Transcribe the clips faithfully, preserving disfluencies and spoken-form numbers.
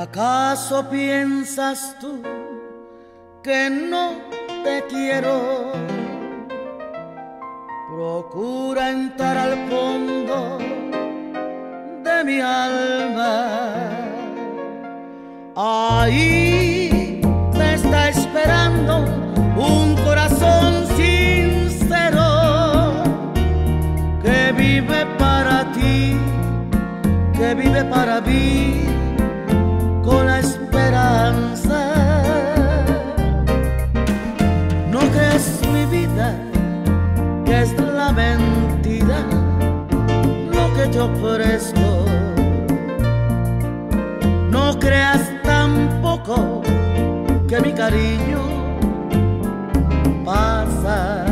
¿Acaso piensas tú que no te quiero? Procura entrar al fondo de mi alma. Ahí te está esperando un corazón sincero que vive para ti, que vive para mí, con la esperanza. No crees mi vida, que es la mentira lo que yo ofrezco. No creas tampoco que mi cariño pasa.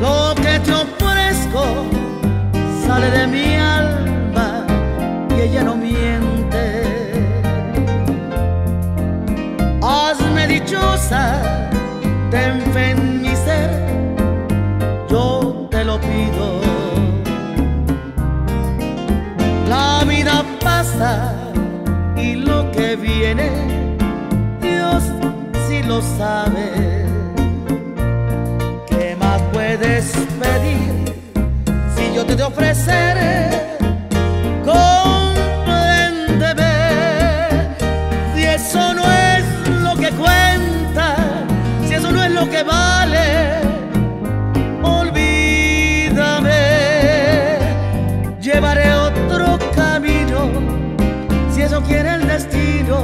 Lo que te ofrezco sale de mi alma y ella no miente. Hazme dichosa, ten fe en mi ser, yo te lo pido. La vida pasa y lo que viene, Dios sí lo sabe. ¿Qué más puedes pedir si yo te te ofreceré? Compréndeme, si eso no es lo que cuenta, si eso no es lo que vale, olvídame. Llevaré otro camino, si eso quiere el destino,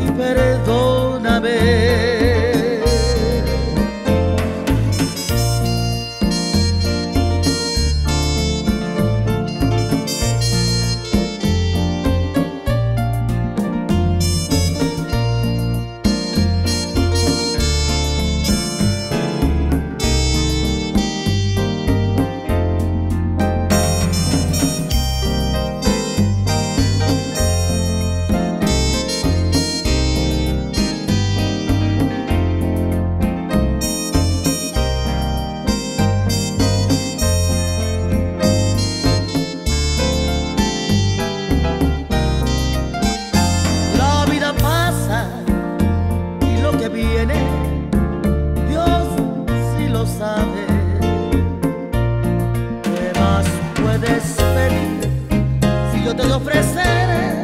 y perdóname. Yo te lo ofreceré.